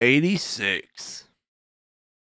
86.